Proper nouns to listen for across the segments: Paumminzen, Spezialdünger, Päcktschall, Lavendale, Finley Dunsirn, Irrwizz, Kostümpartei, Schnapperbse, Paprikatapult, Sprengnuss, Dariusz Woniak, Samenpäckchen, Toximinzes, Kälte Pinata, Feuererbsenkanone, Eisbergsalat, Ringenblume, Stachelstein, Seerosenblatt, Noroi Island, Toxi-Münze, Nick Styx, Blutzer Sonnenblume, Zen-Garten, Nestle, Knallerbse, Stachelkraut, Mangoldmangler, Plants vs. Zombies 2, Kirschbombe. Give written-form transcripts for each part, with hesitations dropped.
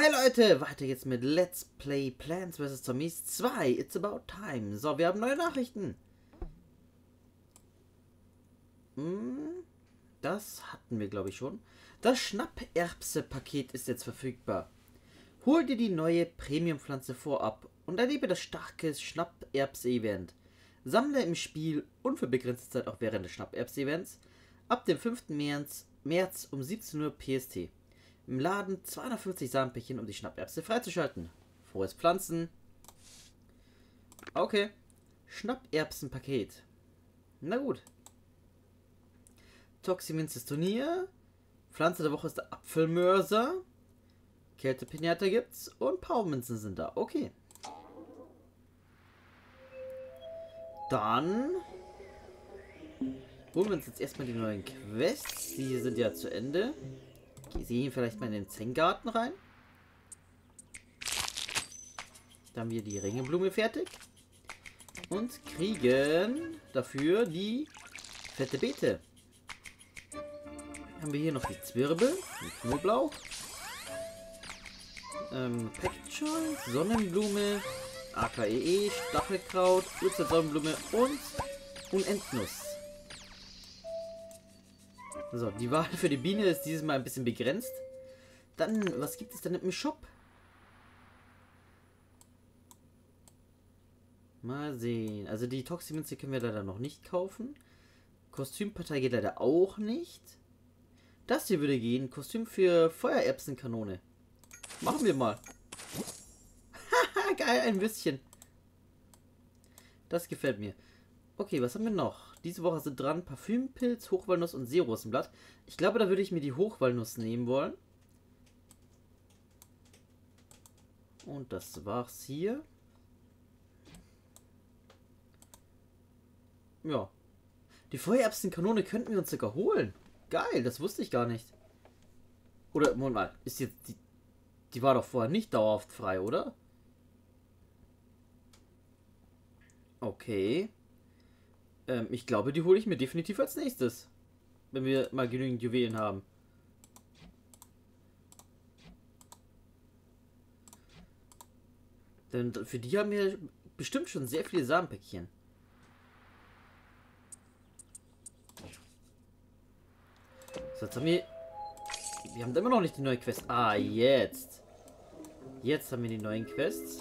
Hi Leute, weiter jetzt mit Let's Play Plants vs. Zombies 2. It's about time. So, wir haben neue Nachrichten. Das hatten wir, glaube ich, schon. Das Schnapperbse-Paket ist jetzt verfügbar. Hol dir die neue Premium-Pflanze vorab und erlebe das starke Schnapperbse-Event. Sammle im Spiel und für begrenzte Zeit auch während des Schnapperbse-Events ab dem 5. März um 17 Uhr PST. Im Laden 250 Samenpäckchen, um die Schnapperbse freizuschalten. Frohes Pflanzen. Okay. Schnapperbsenpaket. Na gut. Toximinzes Turnier. Pflanze der Woche ist der Apfelmörser. Kälte Pinata gibt's. Und Paumminzen sind da. Okay. Dann holen wir uns jetzt erstmal die neuen Quests. Die sind ja zu Ende. Ich sehe vielleicht mal in den Zen-Garten rein. Dann haben wir die Ringenblume fertig. Und kriegen dafür die fette Beete. Dann haben wir hier noch die Zwirbel, den Knoblauch, Päcktschall, Sonnenblume, AKEE, Stachelkraut, Blutzer Sonnenblume und Unendnuss. So, die Wahl für die Biene ist dieses Mal ein bisschen begrenzt. Dann, was gibt es denn im Shop? Mal sehen. Also die Toxi-Münze können wir leider noch nicht kaufen. Kostümpartei geht leider auch nicht. Das hier würde gehen. Kostüm für Feuererbsenkanone. Machen wir mal. Haha, geil, ein Würstchen. Das gefällt mir. Okay, was haben wir noch? Diese Woche sind dran Parfümpilz, Hochwalnuss und Seerosenblatt. Ich glaube, da würde ich mir die Hochwalnuss nehmen wollen. Und das war's hier. Ja. Die Feuererbsenkanone könnten wir uns sogar holen. Geil, das wusste ich gar nicht. Oder, Moment mal, ist jetzt die war doch vorher nicht dauerhaft frei, oder? Okay. Ich glaube, die hole ich mir definitiv als nächstes. Wenn wir mal genügend Juwelen haben. Denn für die haben wir bestimmt schon sehr viele Samenpäckchen. So, jetzt haben wir... Wir haben immer noch nicht die neue Quest. Ah, jetzt. Jetzt haben wir die neuen Quests.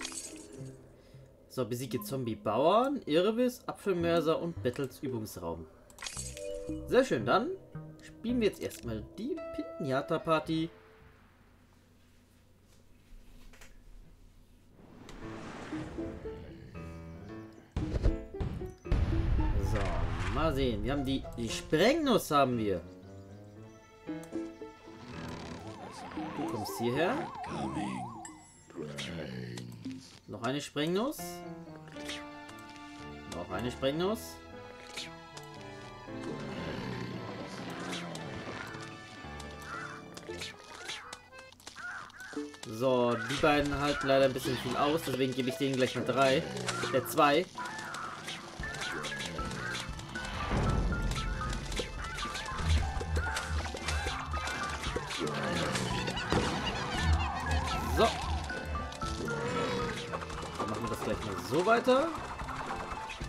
So, besiege Zombie-Bauern, Irrwizz, Apfelmörser und Battles Übungsraum. Sehr schön, dann spielen wir jetzt erstmal die Pinata-Party. So, mal sehen. Wir haben die Sprengnuss haben wir. Du kommst hierher. Noch eine Sprengnuss. Noch eine Sprengnuss. So, die beiden halten leider ein bisschen viel aus, deswegen gebe ich denen gleich mal 3. Der 2. So. So weiter.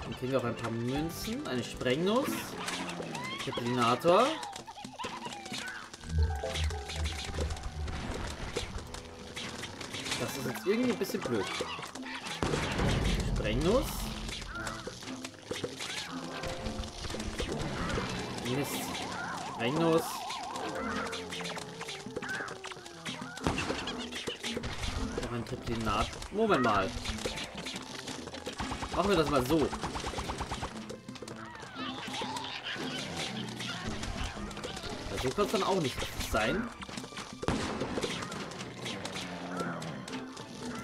Dann kriegen wir auch ein paar Münzen. Eine Sprengnuss. Triplinator. Das ist jetzt irgendwie ein bisschen blöd. Sprengnuss. Mist. Sprengnuss. Noch ein Triplinator. Moment mal. Machen wir das mal so. So kann es dann auch nicht sein.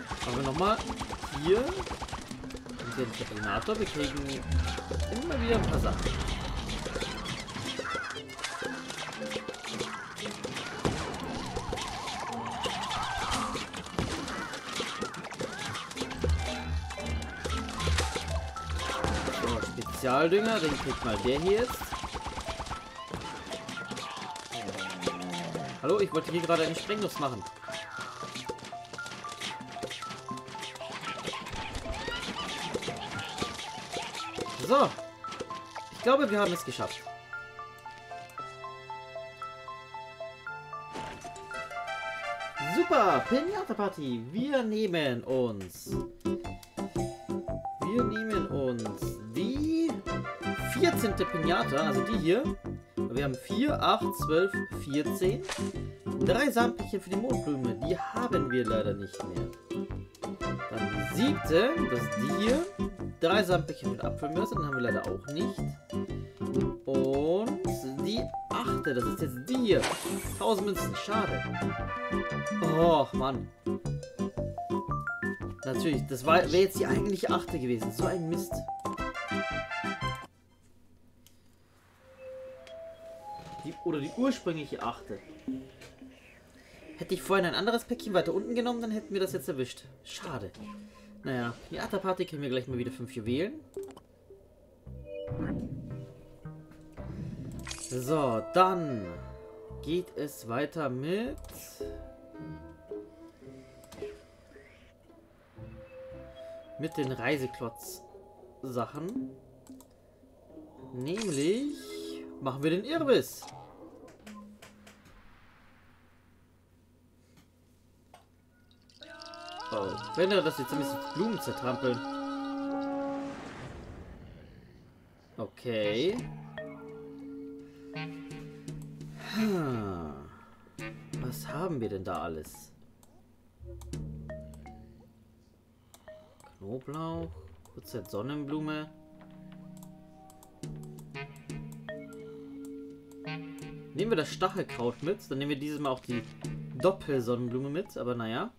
Machen wir nochmal. Hier. Und den Terminator. Wir kriegen immer wieder ein paar Sachen. Spezialdünger, den kriegt mal der hier jetzt. Hallo, ich wollte hier gerade einen Sprengnuss machen. So. Ich glaube, wir haben es geschafft. Super, Pinata-Party. Wir nehmen uns die 14. Pinata, also die hier. Wir haben 4, 8, 12, 14. 3 Samenpäckchen für die Mondblume. Die haben wir leider nicht mehr. Dann die 7. Das ist die hier. 3 Samenpäckchen mit Apfelmörser. Den haben wir leider auch nicht. Und die 8. Das ist jetzt die hier. 1000 Münzen. Schade. Oh, Mann. Natürlich, das wäre jetzt die eigentliche 8. gewesen. So ein Mist. Oder die ursprüngliche 8. Hätte ich vorhin ein anderes Päckchen weiter unten genommen, dann hätten wir das jetzt erwischt. Schade. Naja, die Atterparty können wir gleich mal wieder 5 Juwelen. So, dann geht es weiter mit... mit den Reiseklotz-Sachen. Nämlich... machen wir den Irrwizz. Oh, wenn er das jetzt ein bisschen Blumen zertrampeln. Okay. Was haben wir denn da alles? Knoblauch, Blutzer Sonnenblume. Nehmen wir das Stachelkraut mit, dann nehmen wir dieses Mal auch die Doppelsonnenblume mit, aber naja.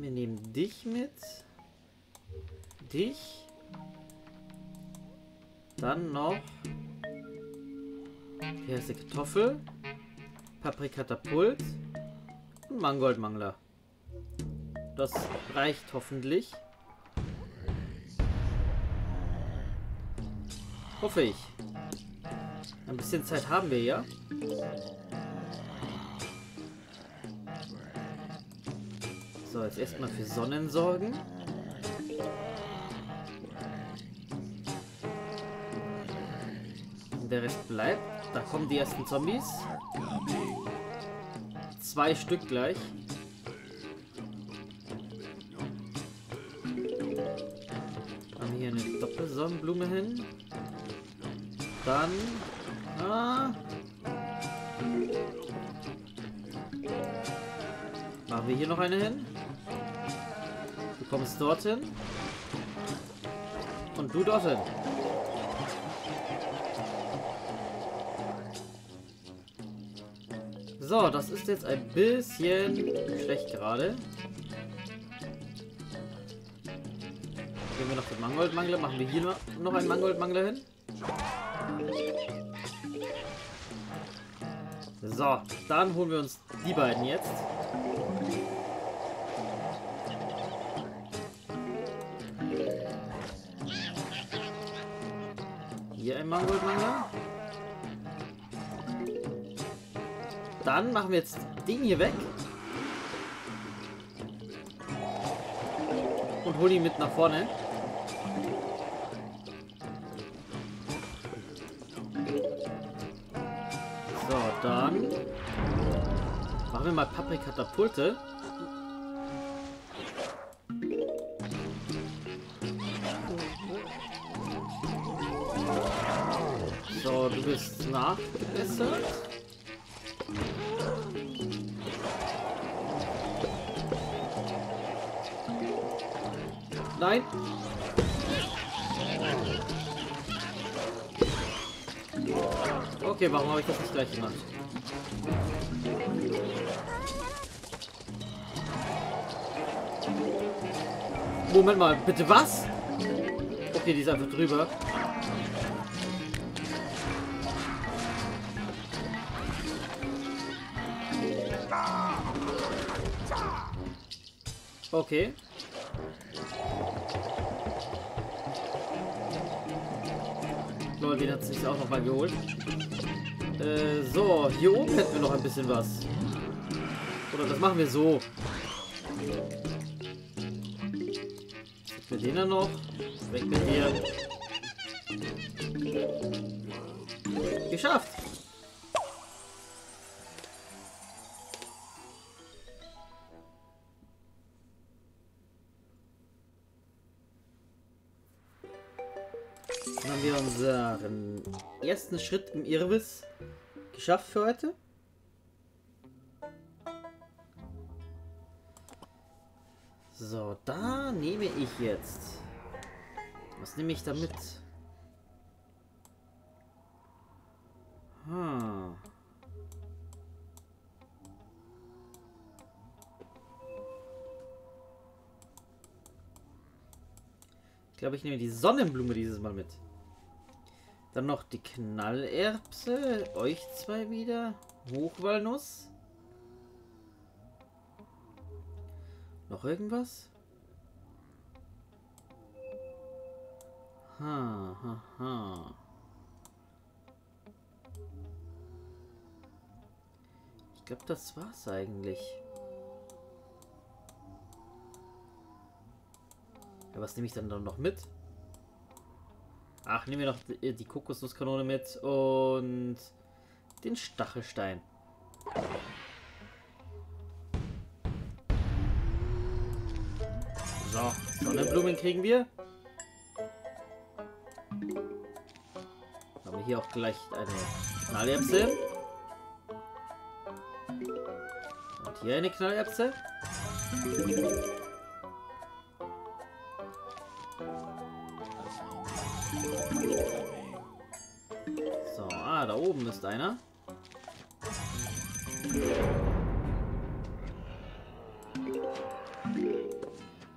Wir nehmen dich mit. Dich. Dann noch... hier ist die Kartoffel. Paprikatapult. Und Mangoldmangler. Das reicht hoffentlich. Hoffe ich. Ein bisschen Zeit haben wir ja. So, jetzt erstmal für Sonnen sorgen. Der Rest bleibt. Da kommen die ersten Zombies. 2 Stück gleich. Haben hier eine Doppelsonnenblume hin. Dann... machen wir hier noch eine hin. Du kommst dorthin. Und du dorthin. So, das ist jetzt ein bisschen schlecht gerade. Gehen wir noch den Mangoldmangler. Machen wir hier noch einen Mangoldmangler hin. So, dann holen wir uns die beiden jetzt. Hier ein Mangoldmangler. Dann machen wir jetzt den hier weg. Und holen ihn mit nach vorne. Dann machen wir mal Paprikatapulte. So, du bist nachgebessert. Nein. Okay, warum habe ich das nicht gleich gemacht? Moment mal, bitte was? Okay, die ist einfach drüber. Okay. Lol, den hat sich auch nochmal geholt. So, hier oben hätten wir noch ein bisschen was. Oder das machen wir so. Jetzt wir den dann noch. Weg mit dir. Geschafft! Dann haben wir unseren ersten Schritt im Irrwizz geschafft für heute. So, da nehme ich jetzt. Was nehme ich damit? Hm. Ich glaube, ich nehme die Sonnenblume dieses Mal mit. Dann noch die Knallerbse. Euch zwei wieder. Hochwalnuss. Noch irgendwas? Ha, ha, ha. Ich glaube, das war's eigentlich. Ja, was nehme ich dann noch mit? Ach, nehmen wir noch die Kokosnusskanone mit und den Stachelstein. So, Sonnenblumen kriegen wir. Haben wir hier auch gleich eine Knallerbse. Und hier eine Knallerbse. So, ah, da oben ist einer.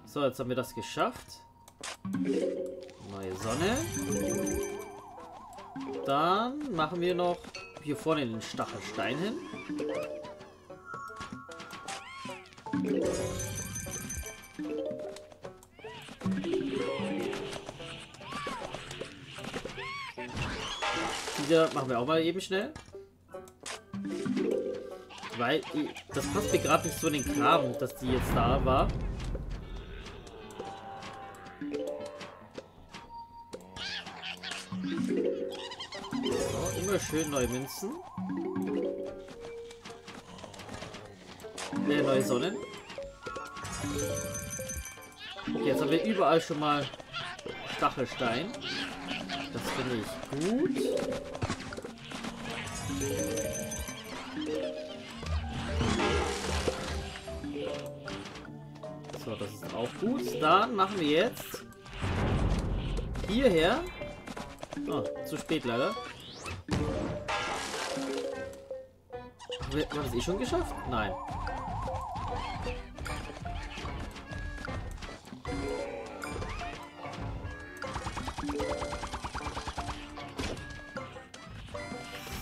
So, jetzt haben wir das geschafft. Neue Sonne. Dann machen wir noch hier vorne den Stachelstein hin. Wieder machen wir auch mal eben schnell. Weil das passt mir gerade nicht so in den Kram, dass die jetzt da war. Schön neue Münzen. Neue Sonnen. Okay, jetzt haben wir überall schon mal Stachelstein. Das finde ich gut. So, das ist auch gut. Dann machen wir jetzt hierher. Oh, zu spät leider. Haben wir das eh schon geschafft? Nein.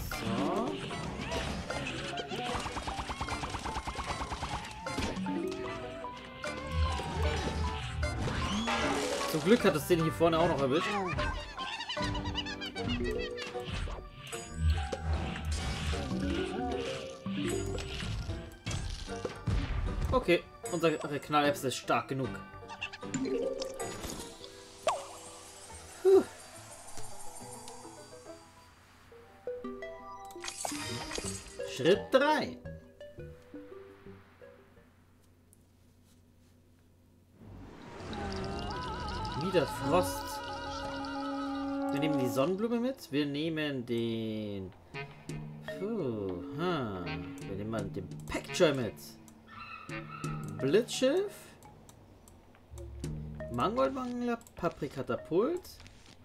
So. Zum Glück hat das den hier vorne auch noch erwischt. Okay, unsere Knallerbse ist stark genug. Puh. Schritt 3. Wieder Frost. Wir nehmen die Sonnenblume mit. Wir nehmen den... Puh, huh. Wir nehmen mal den Päcktschall mit. Blitzschiff, Mangoldmangler, Paprikatapult,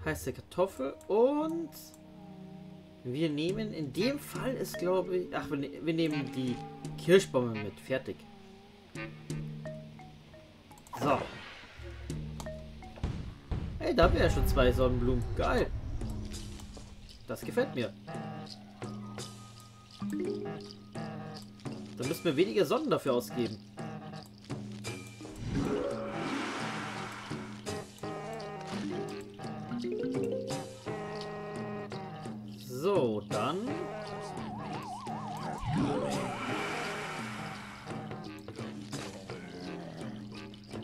heiße Kartoffel und wir nehmen, in dem Fall ist glaube ich, ach wir nehmen die Kirschbombe mit, fertig. So. Hey, da haben wir ja schon zwei Sonnenblumen, geil. Das gefällt mir. Da müssen wir weniger Sonnen dafür ausgeben. So, dann...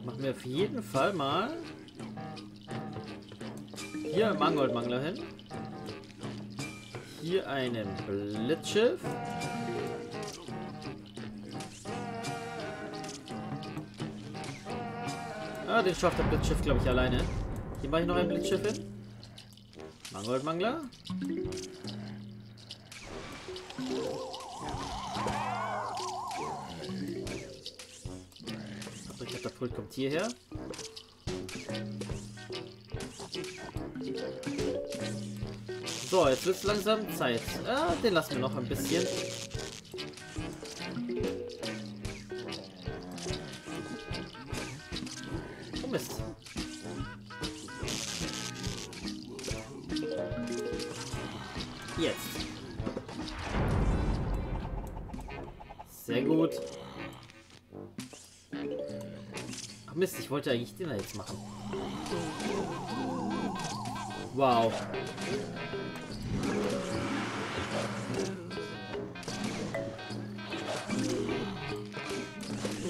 Machen wir auf jeden Fall mal... Hier Mangoldmangler hin. hier einen Blitzschiff. Ah, den schafft der Blitzschiff, glaube ich, alleine. Hier mache ich noch ein Blitzschiff hin. Mangoldmangler. Paprikatapult kommt hierher. So, jetzt wird es langsam Zeit. Ah, den lassen wir noch ein bisschen. Oh Mist. Jetzt. Sehr gut. Ach Mist, ich wollte eigentlich den da jetzt machen. Wow.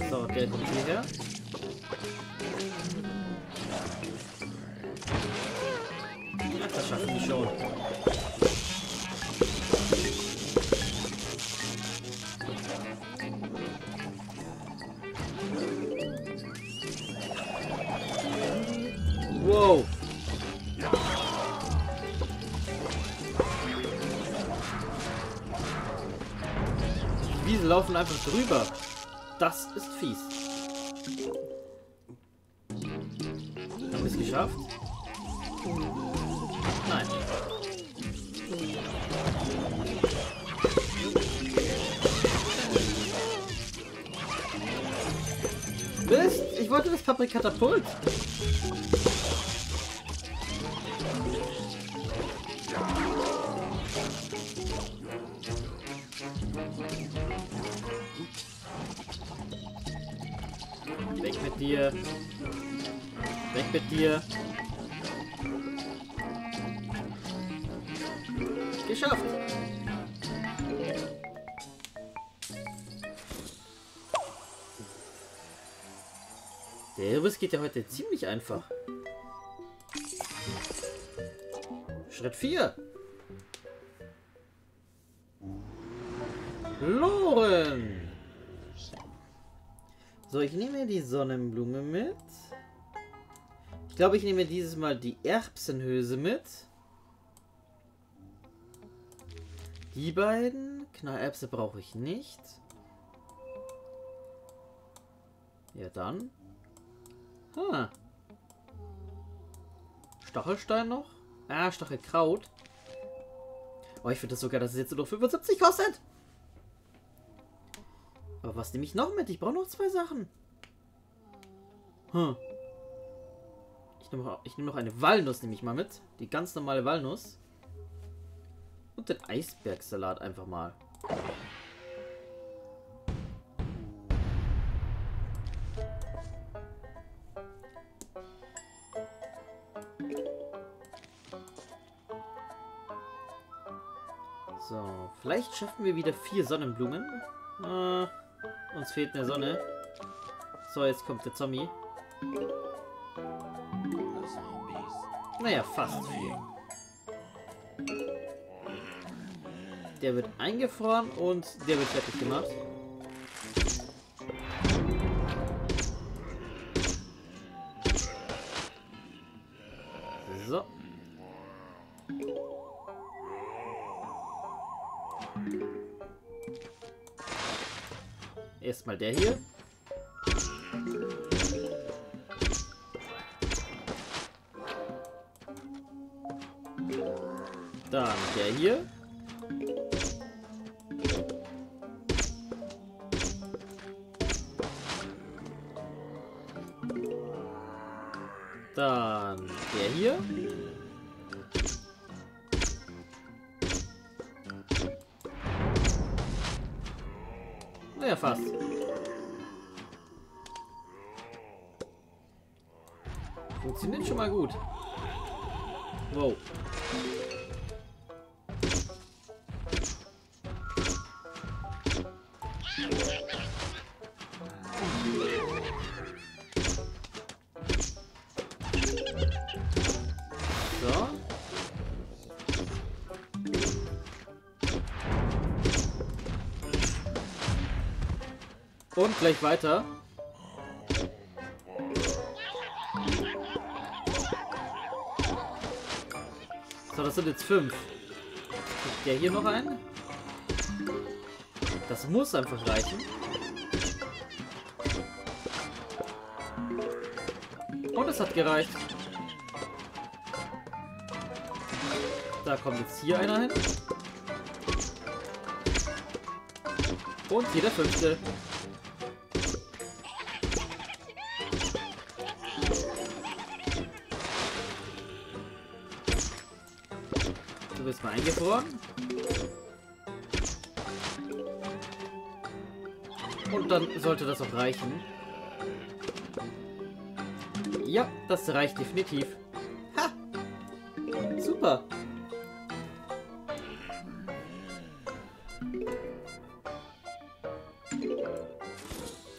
So, der kommt hierher. Ach, das schaffen wir schon. Wow. Diese laufen einfach drüber. Das ist fies. Haben wir es geschafft? Nein. Mist, ich wollte das Paprikatapult. Weg mit dir. Geschafft. Der Irrwizz geht ja heute ziemlich einfach. Schritt 4. Loren. So, ich nehme die Sonnenblume mit. Ich glaube, ich nehme dieses Mal die Erbsenhülse mit. Die beiden. Knallerbse brauche ich nicht. Ja, dann. Stachelstein noch? Ah, Stachelkraut. Oh, ich finde das sogar, dass es jetzt nur 75 kostet. Aber was nehme ich noch mit? Ich brauche noch 2 Sachen. Ich nehme noch eine Walnuss, nehme ich mal mit. Die ganz normale Walnuss. Und den Eisbergsalat einfach mal. So, vielleicht schaffen wir wieder 4 Sonnenblumen. Uns fehlt eine Sonne. So, jetzt kommt der Zombie. Naja, fast 4. Der wird eingefroren und der wird fertig gemacht. So. Erstmal der hier. Dann der hier. Dann der hier. Naja, fast. Funktioniert schon mal gut. Wow. Und gleich weiter. So, das sind jetzt 5. Kriegt der hier noch einen? Das muss einfach reichen. Und es hat gereicht. Da kommt jetzt hier einer hin. Und hier der 5. Du bist mal eingefroren. Und dann sollte das auch reichen. Ja, das reicht definitiv. Ha! Super!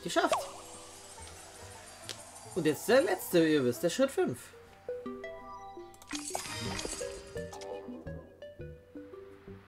Geschafft! Und jetzt der letzte Irrwizz, der Schritt 5.